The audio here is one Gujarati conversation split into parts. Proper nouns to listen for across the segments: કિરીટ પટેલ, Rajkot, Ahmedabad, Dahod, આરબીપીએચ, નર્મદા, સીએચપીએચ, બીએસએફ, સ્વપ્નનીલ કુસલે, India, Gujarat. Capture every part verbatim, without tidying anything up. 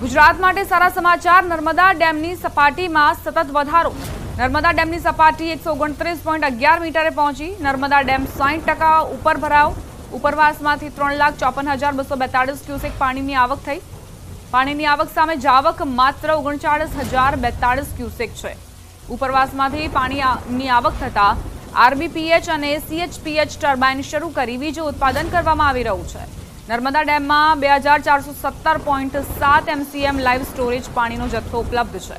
ગુજરાત માટે સારા સમાચાર, નર્મદા ડેમની સપાટીમાં સતત વધારો। નર્મદા ડેમની સપાટી એકસો ઓગણત્રીસ પોઈન્ટ અગિયાર મીટરે પહોંચી। નર્મદા ડેમ સાઈઠ ટકા ઉપર ભરાવ। ઉપરવાસમાંથી ત્રણ લાખ ચોપન હજાર બસો બેતાળીસ ક્યુસેક પાણીની આવક થઈ। પાણીની આવક સામે જાવક માત્ર ઓગણચાળીસ હજાર બેતાળીસ ક્યુસેક છે। ઉપરવાસમાંથી પાણીની આવક થતાં આરબીપીએચ અને સીએચપીએચ ટર્બાઇન શરૂ કરી વીજ ઉત્પાદન કરવામાં આવી રહ્યું છે। નર્મદા ડેમમાં બે હજાર ચારસો સત્તર પોઈન્ટ સાત એમસીએમ લાઇવ સ્ટોરેજ પાણીનો જથ્થો ઉપલબ્ધ છે।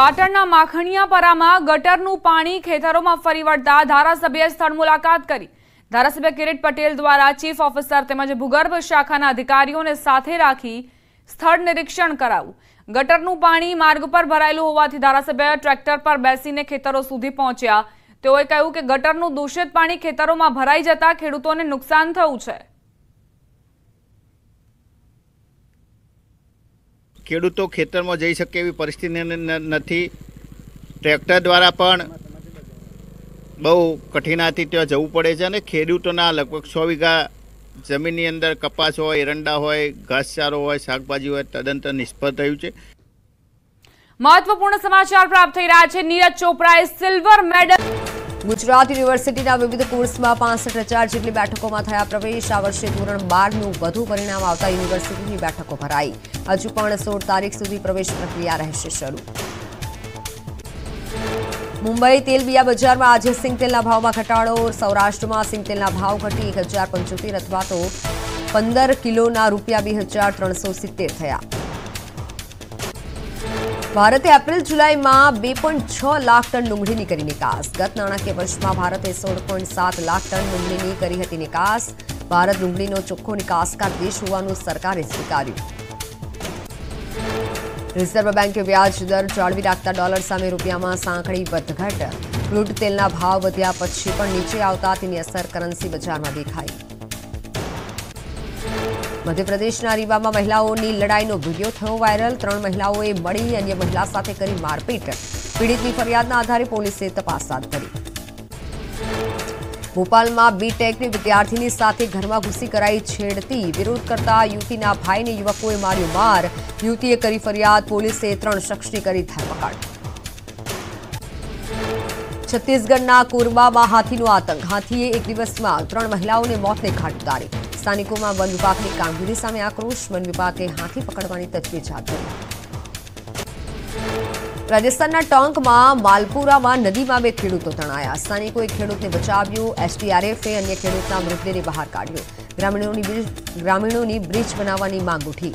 પાટણના માખણિયાપરામાં ગટરનું પાણી ખેતરોમાં ફરી વળતા ધારાસભ્યએ સ્થળ મુલાકાત કરી। ધારાસભ્ય કિરીટ પટેલ દ્વારા ચીફ ઓફિસર તેમજ ભૂગર્ભ શાખાના અધિકારીઓને સાથે રાખી સ્થળ નિરીક્ષણ કરાવું। ગટરનું પાણી માર્ગ પર ભરાયેલું હોવાથી ધારાસભ્ય ટ્રેક્ટર પર બેસીને ખેતરો સુધી પહોંચ્યા। તેઓએ કહ્યું કે ગટરનું દૂષિત પાણી ખેતરોમાં ભરાઈ જતા ખેડૂતોને નુકસાન થયું છે। ખેડૂતો ખેતરમાં જઈ શકે એવી પરિસ્થિતિ નથી। ટ્રેક્ટર દ્વારા પણ બહુ કઠિનાઈથી ત્યાં જવું પડે છે અને ખેડૂતોના લગભગ સો વીઘા જમીનની અંદર કપાસ હોય, એરંડા હોય, ઘાસચારો હોય, શાકભાજી હોય તદંતર નિષ્ફળ થયું છે। મહત્વપૂર્ણ સમાચાર પ્રાપ્ત થઈ રહ્યા છે। નીરજ ચોપરાએ સિલ્વર મેડલ। ગુજરાત યુનિવર્સિટીના વિવિધ કોર્સમાં પાસઠ હજાર જેટલી બેઠકોમાં થયા પ્રવેશ। આ વર્ષે ધોરણ બારનું વધુ પરિણામ આવતા યુનિવર્સિટીની બેઠકો ભરાઈ। હજુ પણ સોળ તારીખ સુધી પ્રવેશ પ્રક્રિયા રહેશે શરૂ। મુંબઈ તેલબિયા બજારમાં આજે સિંગતેલના ભાવમાં ઘટાડો। સૌરાષ્ટ્રમાં સિંગતેલના ભાવ ઘટી એક હજાર પંચોતેર અથવા તો પંદર કિલોના રૂપિયા બે હજાર ત્રણસો સિત્તેર થયા। ભારતે એપ્રિલ જુલાઈમાં બે પોઈન્ટ છ લાખ ટન ડુંગળીની કરી નિકાસ। ગત નાણાકીય વર્ષમાં ભારતે સોળ પોઈન્ટ સાત લાખ ટન ડુંગળીની કરી હતી નિકાસ। ભારત ડુંગળીનો ચોખ્ખો નિકાસકાર દેશ હોવાનું સરકારે સ્વીકાર્યું। રિઝર્વ બેંકે વ્યાજ દર જાળવી રાખતા ડોલર સામે રૂપિયામાં સાંકડી વધઘટ। ક્રૂડ તેલના ભાવ વધ્યા પછી પણ નીચે આવતા તેની અસર કરન્સી બજારમાં દેખાઈ। મધ્યપ્રદેશના રીવામાં મહિલાઓની લડાઈનો વીડિયો થયો વાયરલ। ત્રણ મહિલાઓએ મળી અન્ય મહિલા સાથે કરી મારપીટ। પીડિતની ફરિયાદના આધારે પોલીસે તપાસ હાથ ધરી। ભોપાલમાં બીટેકની વિદ્યાર્થીની સાથે ઘરમાં ઘૂસી કરાઈ છેડતી। વિરોધ કરતા યુવતીના ભાઈને યુવકોએ માર્યો માર। યુવતીએ કરી ફરિયાદ। પોલીસે ત્રણ શખ્સની કરી ધરપકડ। છત્તીસગઢના કોરબામાં હાથીનો આતંક। હાથીએ એક દિવસમાં ત્રણ મહિલાઓને મોતને ઘાટ ઉતારી। સ્થાનિકોમાં વન વિભાગની કામગીરી સામે આક્રોશ। વન વિભાગે હાથી પકડવાની તજવીજ હાથ ધરી। રાજસ્થાનના ટોંકમાં માલપુરામાં નદીમાં બે ખેડૂતો તણાયા। સ્થાનિકોએ ખેડૂતને બચાવ્યો। એસડીઆરએફે અન્ય ખેડૂતના મૃતદેહને બહાર કાઢ્યો। ગ્રામીણોની ગ્રામીણોની બ્રિજ બનાવવાની માંગ ઉઠી।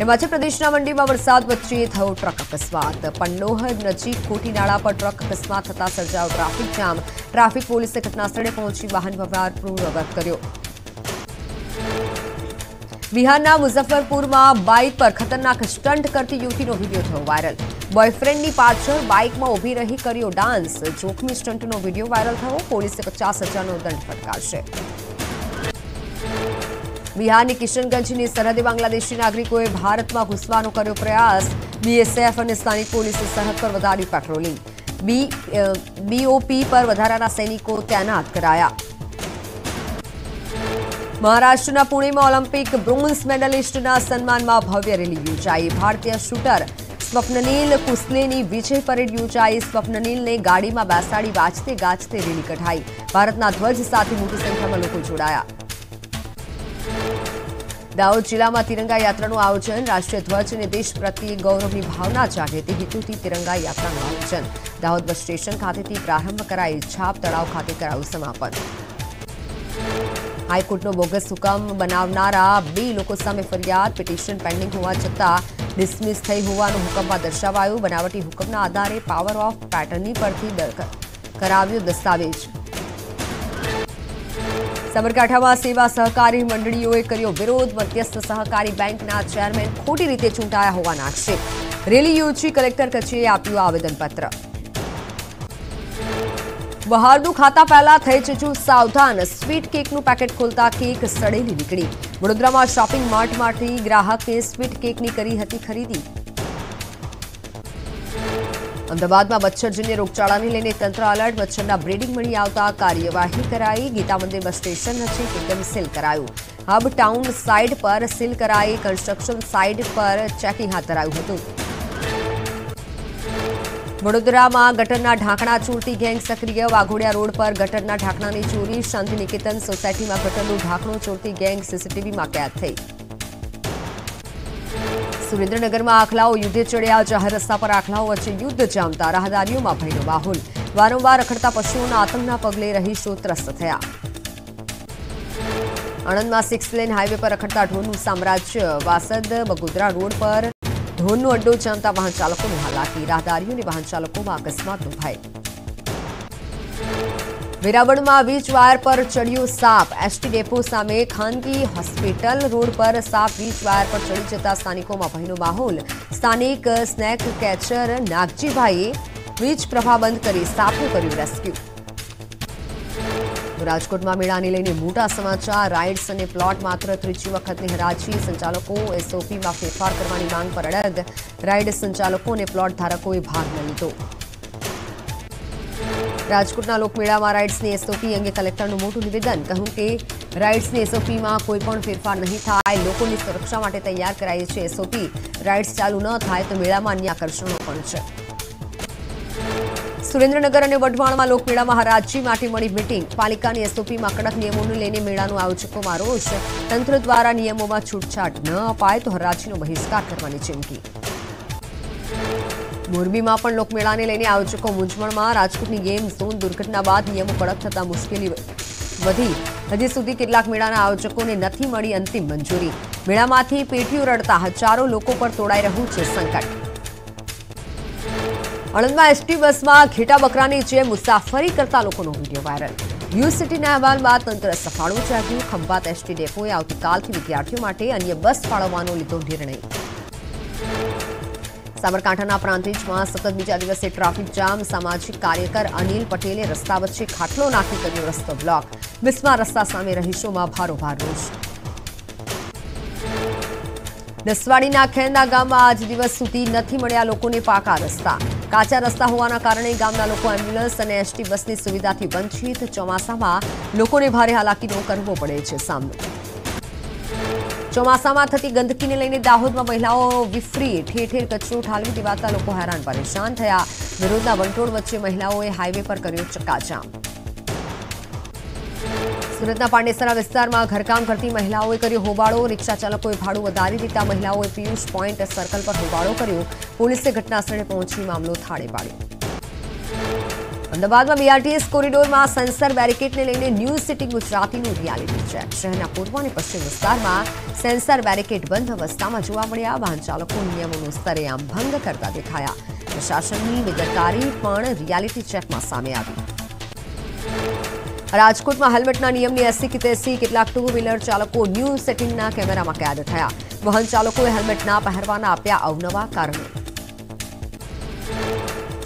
હિમાચલ પ્રદેશના મંડીમાં વરસાદ વચ્ચે થયો ટ્રક અકસ્માત। પંડોહ નજીક કોટીનાળા પર ટ્રક અકસ્માત થતાં સર્જાયો ટ્રાફિક જામ। ટ્રાફિક પોલીસે ઘટનાસ્થળે પહોંચી વાહન વ્યવહાર પૂર્વવત કર્યો। બિહારના મુઝફ્ફરપુરમાં બાઇક પર ખતરનાક સ્ટન્ટ કરતી યુવતીનો વીડિયો થયો વાયરલ। બોયફ્રેન્ડની પાછળ બાઇકમાં ઊભી રહી કર્યો ડાન્સ। જોખમી સ્ટન્ટનો વીડિયો વાયરલ થયો। પોલીસે પચાસ હજારનો દંડ ફટકારશે। બિહારની કિશનગંજની સરહદે બાંગ્લાદેશી નાગરિકોએ ભારતમાં ઘૂસવાનો કર્યો પ્રયાસ। બીએસએફ અને સ્થાનિક પોલીસે સરહદ પર વધારી પેટ્રોલિંગ। બીઓપી પર વધારાના સૈનિકો તૈનાત કરાયા। મહારાષ્ટ્રના પુણેમાં ઓલિમ્પિક બ્રોન્ઝ મેડલિસ્ટના સન્માનમાં ભવ્ય રેલી યોજાઈ। ભારતીય શૂટર સ્વપ્નનીલ કુસલેની વિજય પરેડ યોજાઈ। સ્વપ્નનીલને ગાડીમાં બેસાડી વાજતે ગાજતે રેલી કઢાઈ। ભારતના ધ્વજ સાથે મોટી સંખ્યામાં લોકો જોડાયા। દાહોદ જિલ્લામાં તિરંગા યાત્રાનું આયોજન। રાષ્ટ્રીય ધ્વજ અને દેશ પ્રત્યે ગૌરવની ભાવના જાગે તે હેતુથી તિરંગા યાત્રાનું આયોજન દાહોદ બસ સ્ટેશન ખાતેથી પ્રારંભ કરાઈ। છાપ તળાવ ખાતે કરાયું સમાપન। હાઈકોર્ટનો બોગસ હુકમ બનાવનારા બે લોકો સામે ફરિયાદ। પિટિશન પેન્ડિંગ હોવા છતાં ડિસમિસ થઈ હોવાનું હુકમમાં દર્શાવાયું। બનાવટી હુકમના આધારે પાવર ઓફ પેટર્ની પરથી કરાવ્યો દસ્તાવેજ। સાબરકાંઠામાં સેવા સહકારી મંડળીઓએ કર્યો વિરોધ। મધ્યસ્થ સહકારી બેંકના ચેરમેન ખોટી રીતે ચૂંટાયા હોવાના આક્ષેપ। રેલી યોજી કલેક્ટર કચેરીએ આપ્યું આવેદનપત્ર। બહારનું ખાતા પહેલા થઈ જજો સાવધાન। સ્વીટ કેકનું પેકેટ ખોલતા કેક સડેલી નીકળી। વડોદરામાં શોપિંગ માર્ટમાંથી ગ્રાહકે સ્વીટ કેકની કરી હતી ખરીદી। અમદાવાદમાં મચ્છરજન્ય રોગચાળાને લઈને તંત્ર એલર્ટ મચ્છરના બ્રીડિંગ મળી આવતા કાર્યવાહી કરાઈ ગીતા મંદિર બસ સ્ટેશન નજીક એકદમ સીલ કરાયું હબ ટાઉન સાઇડ પર સીલ કરાઈ કન્સ્ટ્રક્શન સાઇડ પર ચેકિંગ હાથ ધરાયું હતું वडोदरा में गटरना ढांकणा चोरती गैंग सक्रिय वाघोड़िया रोड पर गटरना ढांकणा की चोरी शांति निकेतन सोसायटी में गटरनु ढांकणु चोरती गैंग सीसीटीवी में कैद थई। सुरेन्द्रनगर में आखलाओ युद्धे चढ़या जाहिर रस्ता पर आखलाओ वच्चे युद्ध जामता राहदारीओं में भयनो माहोल वारंवार रखड़ता पशुओना आतंकना पगले रहीशो त्रस्त थया। आणंद में सिक्स लेन हाईवे पर रखड़ता ढोरनु साम्राज्य वासद बगोदरा रोड पर ढोरनो अड्डो जामता वाहन चालकों ने हालाकी राहदारीओं ने वाहन चालकों में अकस्मात भय। वेरावल में वीज वायर पर चढ़ियो साप एसटी डेपो सामे खानगी होस्पिटल रोड पर साप वीज वायर पर चढ़ी जता स्थानिकों में भयनो माहौल स्थानिक स्नेक कैचर नागजी भाई वीज प्रवाह बंद कर सापने कर्यु रेस्क्यू। राजकोट में मेला ने लईने मोटा समाचार राइड्स और प्लॉट मात्र त्रीजी वखतनी हराजी संचालकों एसओपी में फेरफार करवानी मांग पर अड़ग राइड संचालकों ने प्लॉट धारकों भाग न लीधो। राजकोटना लोकमेळा में राइड्स ने एसओपी अंगे कलेक्टरनुं मोटुं निवेदन कहूं कि राइड्स ने एसओपी में कोईपण फेरफार नहीं थाय लोकोनी सुरक्षा माटे तैयार कराई छे एसओपी राइड्स चालू न थाय तो मेला में अन्य आकर्षणों पण छे। सुरेन्द्रनगर और वढवाण में लोकमेला में हराजी माटे मळी मीटिंग पालिका की एसओपी में कड़क नियमों लईने मेळानो आयोजकों में रोष तंत्र द्वारा नियमों में छूटछाट न अपाय तो हराजीनो बहिष्कार करवानी चीमकी। मोरबी में पण लोकमेला ने लईने आयोजकों मूंझवण में राजकोटनी गेम झोन दुर्घटना बाद नियमों कड़क थता मुश्केली वधी हजी सुधी केटलाक मेळाना आयोजकोने नथी मळी अंतिम मंजूरी मेळामांथी पेटीओ रड़ता हजारों लोको पर तोड़ाई रह्युं छे संकट। आणंद में एसटी बस में घेटा बकरा की जेम मुसाफरी करता लोगों वीडियो वायरल यू सिटी अहवाल में तंत्र सफाळो जाग्यु खंभात एसटी डेपोए आवतीकालथी विद्यार्थियों माटे अन्य बस फाळववानो लीधो निर्णय। साबरकांठाना प्रांतिज में सतत बीजा दिवसे ट्राफिक जाम सामाजिक कार्यकर अनिल पटेले रस्ता वच्चे खाटलो नाखी कर्यो रस्तो ब्लॉक बिस्मा रस्ता सामे रहीशोमां भारोभार रोष। दसवाडीना खेंदा गाममां आज दिवस सुधी नथी मळ्या लोकोने पाका रस्ता काचा रस्ता होवाना कारणे गामना लोको एम्ब्युलन्स अने एसटी बसनी सुविधाथी वंचित चौमासामां लोकोने भारे हालाकीनो करवो पड़े छे सामनो। चौमासामां थती गंदकीने लईने दाहोदमां महिलाओ विफरी ठेर ठेर कचरो ठालवी देवाता लोको हैरान परेशान थया विरोधना वंटोळ वच्चे महिलाओए हाईवे पर कर्यो चक्काजाम। सूरतना पांडेसरा विस्तार में घरकाम करती महिलाओं कर्यो होबाळो रिक्शा चालकों भाड़ू वधारी दीता महिलाओं पीयूष पॉइंट सर्कल पर होबाळो कर्यो पुलिस घटनास्थले पहुंची मामलो थाळे पाड्यो। अमदावाद में बीआरटीएस कोरिडोर में सेंसर बेरिकेड ने लईने news city Gujarati reality check शहरना पूर्व और पश्चिम विस्तार में सेंसर बेरिकेड बंद अवस्था में जोवा मळ्या वाहन चालकों नियमों सरेआम भंग करता दिखाया प्रशासन की बेदरकारी पण रियालिटी चेक में सामे आवी। राजकोट में हेलमेटना नियमनी अस्सी की तेसी केटलाक टू व्हीलर चालकों न्यू सेटिंगना कैमरा में कैद थया वाहन चालकोए हेलमेट न पहेरवाना आप्या अवनवा कारणों।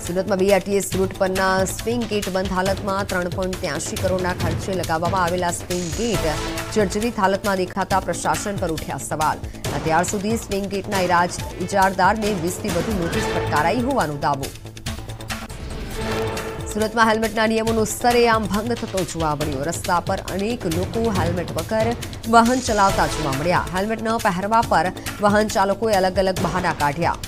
सूरत में बीआरटीएस रूट परना स्विंग गेट बंद हालत में त्रण पॉइंट त्यासी करोड़ना खर्चे लगावामां आवेला स्विंग गेट जर्जरित हालत में देखाता प्रशासन पर उठ्या सवाल अत्यार सुधी स्विंग गेटना इजारदार ने वीस थी वधु नोटिस फटकाराई होवानो दावो। सूरत में हेलमेटना नियमों सरेआम भंग थतो जोवा मळ्यो रस्ता पर अनेक लोको हेलमेट वगर वाहन चलावता जोवा मळ्या हेलमेट न पहेरवा पर वाहन चालकोए अलग अलग बहाना काढ्या।